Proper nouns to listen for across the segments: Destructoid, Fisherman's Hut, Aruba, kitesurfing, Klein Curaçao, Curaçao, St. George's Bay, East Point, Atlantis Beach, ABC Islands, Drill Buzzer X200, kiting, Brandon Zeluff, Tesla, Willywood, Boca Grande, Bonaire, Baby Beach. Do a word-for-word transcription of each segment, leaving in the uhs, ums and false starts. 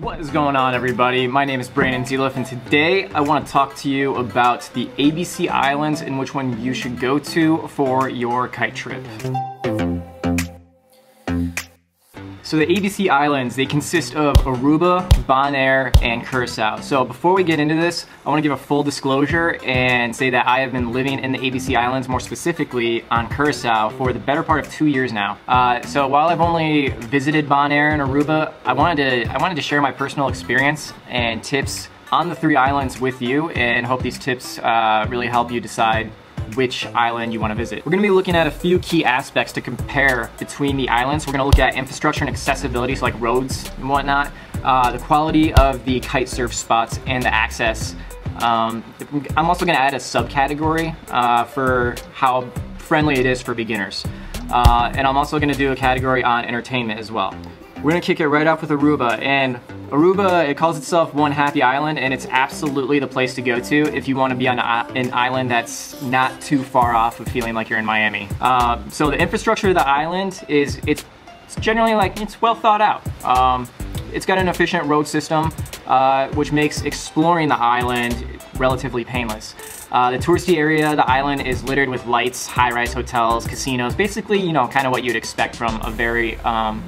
What is going on, everybody? My name is Brandon Zeluff, and today I want to talk to you about the A B C Islands and which one you should go to for your kite trip. So the A B C Islands, they consist of Aruba, Bonaire, and Curaçao. So before we get into this, I want to give a full disclosure and say that I have been living in the A B C Islands, more specifically on Curaçao, for the better part of two years now. Uh, so while I've only visited Bonaire and Aruba, I wanted to I wanted to share my personal experience and tips on the three islands with you, and hope these tips uh, really help you decide which island you want to visit. We're going to be looking at a few key aspects to compare between the islands. We're going to look at infrastructure and accessibility, so like roads and whatnot, uh, the quality of the kite surf spots, and the access. Um, I'm also going to add a subcategory uh, for how friendly it is for beginners. Uh, and I'm also going to do a category on entertainment as well. We're going to kick it right off with Aruba, and Aruba, it calls itself one happy island, and it's absolutely the place to go to if you want to be on an island that's not too far off of feeling like you're in Miami. Uh, so the infrastructure of the island is, it's, it's generally like, it's well thought out. Um, it's got an efficient road system, uh, which makes exploring the island relatively painless. Uh, the touristy area of the island is littered with lights, high-rise hotels, casinos, basically, you know, kind of what you'd expect from a very um,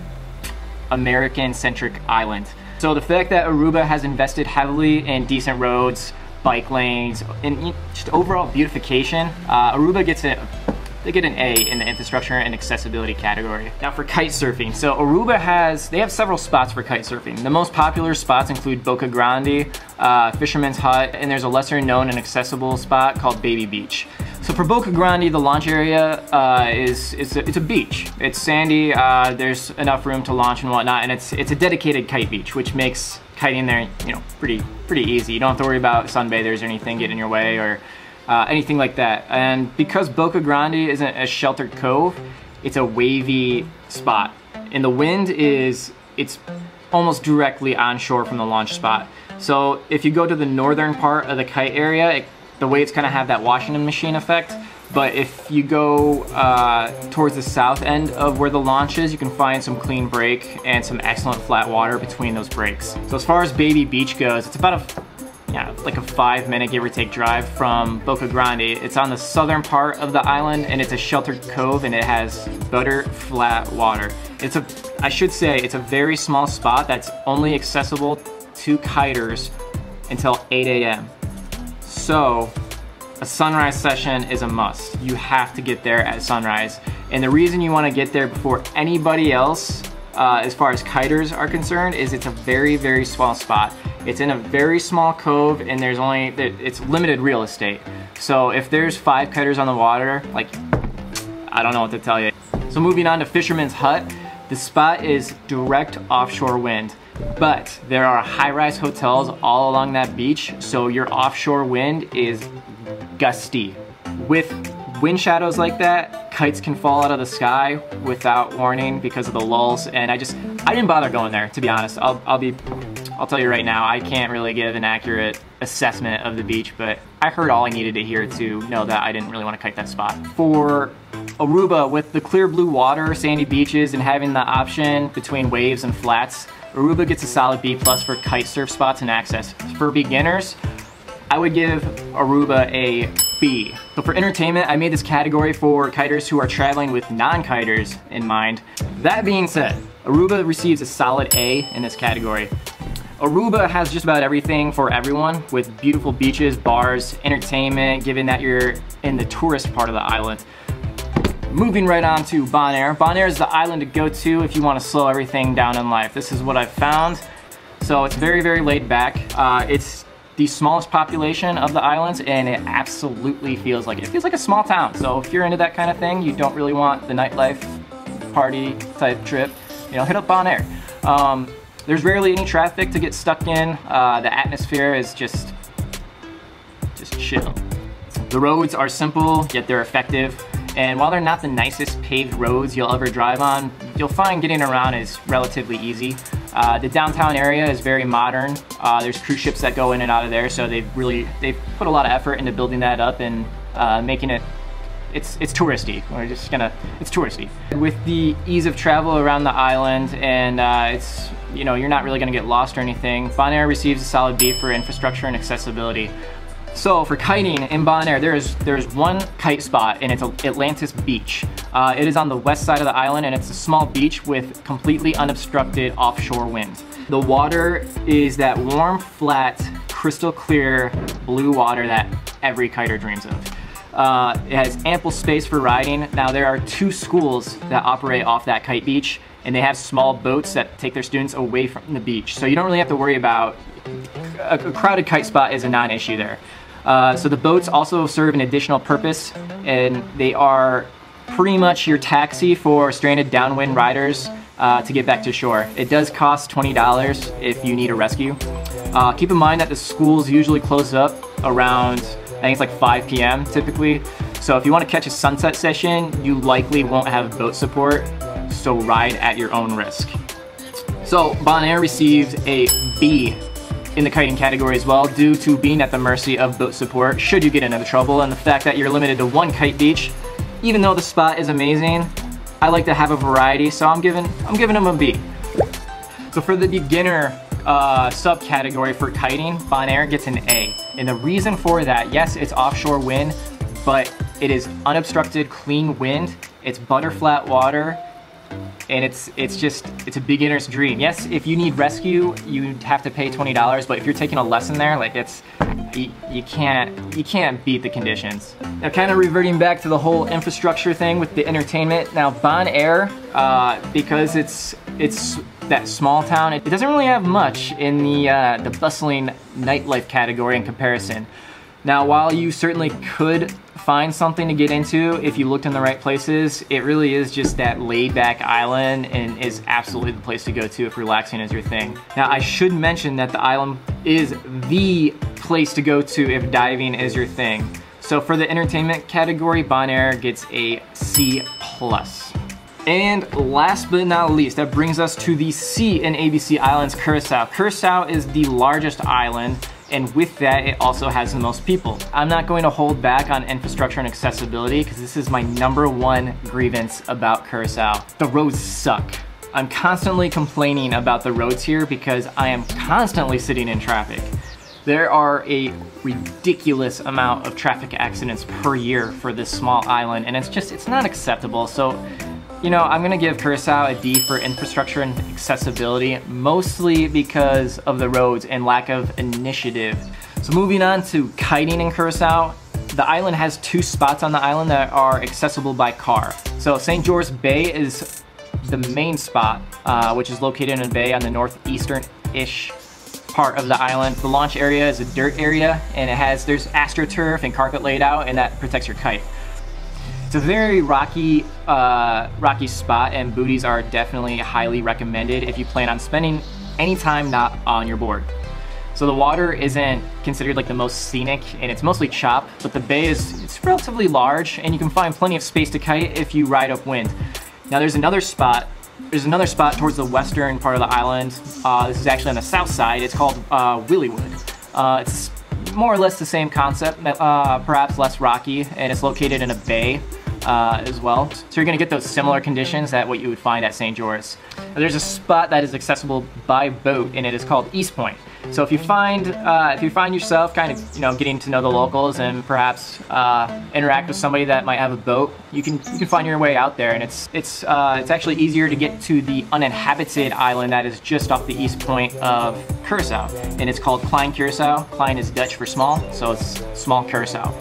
American-centric island. So the fact that Aruba has invested heavily in decent roads, bike lanes, and just overall beautification, uh, Aruba gets a, they get an A in the infrastructure and accessibility category. Now for kite surfing, so Aruba has, they have several spots for kite surfing. The most popular spots include Boca Grande, uh, Fisherman's Hut, and there's a lesser known and accessible spot called Baby Beach. So for Boca Grande, the launch area uh, is, is a, it's a beach. It's sandy, uh, there's enough room to launch and whatnot, and it's it's a dedicated kite beach, which makes kiting there, you know, pretty pretty easy. You don't have to worry about sunbathers or anything getting in your way or uh, anything like that. And because Boca Grande isn't a sheltered cove, it's a wavy spot. And the wind is, it's almost directly onshore from the launch spot. So if you go to the northern part of the kite area, it, the waves kind of have that Washington machine effect, but if you go uh, towards the south end of where the launch is, you can find some clean break and some excellent flat water between those breaks. So as far as Baby Beach goes, it's about a, yeah, like a five minute give or take drive from Boca Grande. It's on the southern part of the island, and it's a sheltered cove, and it has butter flat water. It's a, I should say, it's a very small spot that's only accessible to kiters until eight A M So a sunrise session is a must. You have to get there at sunrise. And the reason you want to get there before anybody else, uh, as far as kiters are concerned, is it's a very, very small spot. It's in a very small cove, and there's only, it's limited real estate. So if there's five kiters on the water, like, I don't know what to tell you. So moving on to Fisherman's Hut, the spot is direct offshore wind. But there are high-rise hotels all along that beach, so your offshore wind is gusty. With wind shadows like that, kites can fall out of the sky without warning because of the lulls, and I just, I didn't bother going there, to be honest. I'll, I'll be, I'll tell you right now, I can't really give an accurate assessment of the beach, but I heard all I needed to hear to know that I didn't really want to kite that spot. For Aruba, with the clear blue water, sandy beaches, and having the option between waves and flats, Aruba gets a solid B plus for kite surf spots and access. For beginners, I would give Aruba a B. So for entertainment, I made this category for kiters who are traveling with non-kiters in mind. That being said, Aruba receives a solid A in this category. Aruba has just about everything for everyone, with beautiful beaches, bars, entertainment, given that you're in the tourist part of the island. Moving right on to Bonaire. Bonaire is the island to go to if you want to slow everything down in life. This is what I've found. So it's very, very laid back. Uh, it's the smallest population of the islands, and it absolutely feels like it. It feels like a small town. So if you're into that kind of thing, you don't really want the nightlife party type trip, you know, hit up Bonaire. Um, there's rarely any traffic to get stuck in. Uh, the atmosphere is just, just chill. The roads are simple, yet they're effective. And while they're not the nicest paved roads you'll ever drive on, you'll find getting around is relatively easy. Uh, the downtown area is very modern. Uh, there's cruise ships that go in and out of there, so they've really, they've put a lot of effort into building that up and uh, making it, it's, it's touristy. We're just gonna, it's touristy. With the ease of travel around the island, and uh, it's you know, you're not really gonna get lost or anything. Bonaire receives a solid B for infrastructure and accessibility. So for kiting in Bonaire, there is there is one kite spot, and it's Atlantis Beach. Uh, it is on the west side of the island, and it's a small beach with completely unobstructed offshore winds. The water is that warm, flat, crystal clear blue water that every kiter dreams of. Uh, it has ample space for riding. Now there are two schools that operate off that kite beach, and they have small boats that take their students away from the beach. So you don't really have to worry about a, a crowded kite spot is a non-issue there. Uh, so the boats also serve an additional purpose, and they are pretty much your taxi for stranded downwind riders uh, to get back to shore. It does cost twenty dollars if you need a rescue. Uh, keep in mind that the schools usually close up around, I think it's like five P M typically. So if you want to catch a sunset session, you likely won't have boat support, so ride at your own risk. So Bonaire receives a B in the kiting category as well, due to being at the mercy of boat support should you get into trouble, and the fact that you're limited to one kite beach. Even though the spot is amazing, I like to have a variety, so I'm giving I'm giving them a B. So for the beginner uh, subcategory for kiting, Bonaire gets an A, and the reason for that, yes, it's offshore wind, but it is unobstructed, clean wind. It's butter flat water. And it's it's just, it's a beginner's dream. Yes, if you need rescue, you have to pay twenty dollars, but if you're taking a lesson there, like it's, you, you can't you can't beat the conditions. Now, kind of reverting back to the whole infrastructure thing with the entertainment. Now, Bonaire, uh, because it's it's that small town, it doesn't really have much in the uh, the bustling nightlife category in comparison. Now, while you certainly could find something to get into if you looked in the right places, it really is just that laid-back island and is absolutely the place to go to if relaxing is your thing. Now, I should mention that the island is the place to go to if diving is your thing. So for the entertainment category, Bonaire gets a C plus. And last but not least, that brings us to the C in A B C Islands, Curaçao. Curaçao is the largest island, and with that, it also has the most people. I'm not going to hold back on infrastructure and accessibility because this is my number one grievance about Curaçao. The roads suck. I'm constantly complaining about the roads here because I am constantly sitting in traffic. There are a ridiculous amount of traffic accidents per year for this small island, and it's just, it's not acceptable. So, you know, I'm gonna give Curaçao a D for infrastructure and accessibility, mostly because of the roads and lack of initiative. So moving on to kiting in Curaçao, the island has two spots on the island that are accessible by car. So Saint George's Bay is the main spot, uh, which is located in a bay on the northeastern-ish part of the island. The launch area is a dirt area, and it has, there's astroturf and carpet laid out, and that protects your kite. It's a very rocky, uh, rocky spot, and booties are definitely highly recommended if you plan on spending any time not on your board. So the water isn't considered like the most scenic, and it's mostly chop, but the bay is it's relatively large, and you can find plenty of space to kite if you ride upwind. Now there's another spot, there's another spot towards the western part of the island. Uh, this is actually on the south side. It's called uh, Willywood. Uh, it's more or less the same concept, uh, perhaps less rocky, and it's located in a bay. Uh, as well. So you're gonna get those similar conditions that what you would find at Saint George's. Now, there's a spot that is accessible by boat, and it is called East Point. So if you find uh, if you find yourself kind of, you know, getting to know the locals and perhaps uh, interact with somebody that might have a boat, you can you can find your way out there, and it's it's uh, it's actually easier to get to the uninhabited island that is just off the east point of Curaçao, and it's called Klein Curaçao. Klein is Dutch for small, so it's small Curaçao.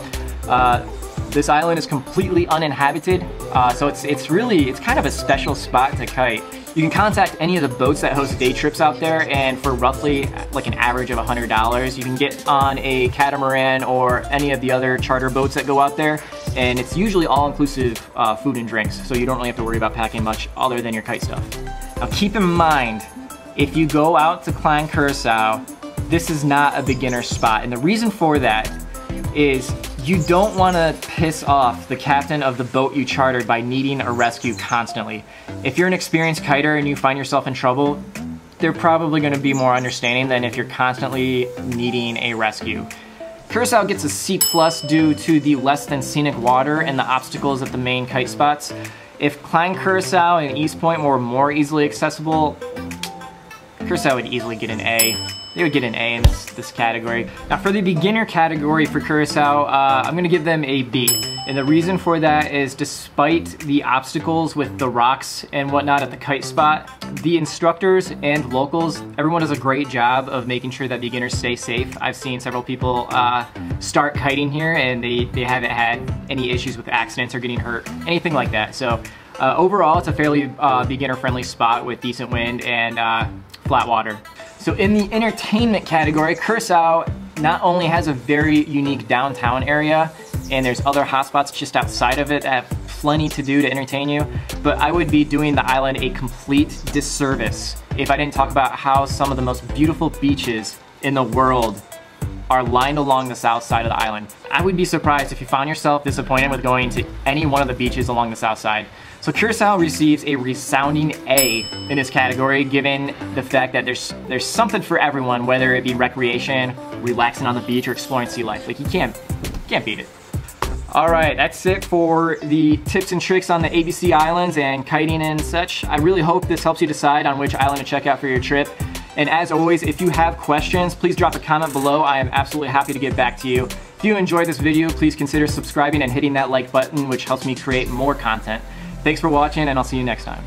Uh, This island is completely uninhabited, uh, so it's it's really, it's kind of a special spot to kite. You can contact any of the boats that host day trips out there, and for roughly like an average of one hundred dollars, you can get on a catamaran or any of the other charter boats that go out there, and it's usually all-inclusive uh, food and drinks, so you don't really have to worry about packing much other than your kite stuff. Now keep in mind, if you go out to Klein Curaçao, this is not a beginner spot, and the reason for that is you don't want to piss off the captain of the boat you chartered by needing a rescue constantly. If you're an experienced kiter and you find yourself in trouble, they're probably going to be more understanding than if you're constantly needing a rescue. Curaçao gets a C plus due to the less than scenic water and the obstacles at the main kite spots. If Klein Curaçao and East Point were more easily accessible, Curaçao would easily get an A. They would get an A in this, this category. Now for the beginner category for Curaçao, uh, I'm gonna give them a B. And the reason for that is despite the obstacles with the rocks and whatnot at the kite spot, the instructors and locals, everyone does a great job of making sure that beginners stay safe. I've seen several people uh, start kiting here and they, they haven't had any issues with accidents or getting hurt, anything like that. So uh, overall, it's a fairly uh, beginner-friendly spot with decent wind and uh, flat water. So in the entertainment category, Curaçao not only has a very unique downtown area, and there's other hotspots just outside of it that have plenty to do to entertain you, but I would be doing the island a complete disservice if I didn't talk about how some of the most beautiful beaches in the world are lined along the south side of the island. I would be surprised if you found yourself disappointed with going to any one of the beaches along the south side. So Curaçao receives a resounding A in this category, given the fact that there's there's something for everyone, whether it be recreation, relaxing on the beach, or exploring sea life. Like, you can't, can't beat it. All right, that's it for the tips and tricks on the A B C Islands and kiting and such. I really hope this helps you decide on which island to check out for your trip. And as always, if you have questions, please drop a comment below. I am absolutely happy to get back to you. If you enjoyed this video, please consider subscribing and hitting that like button, which helps me create more content. Thanks for watching, and I'll see you next time.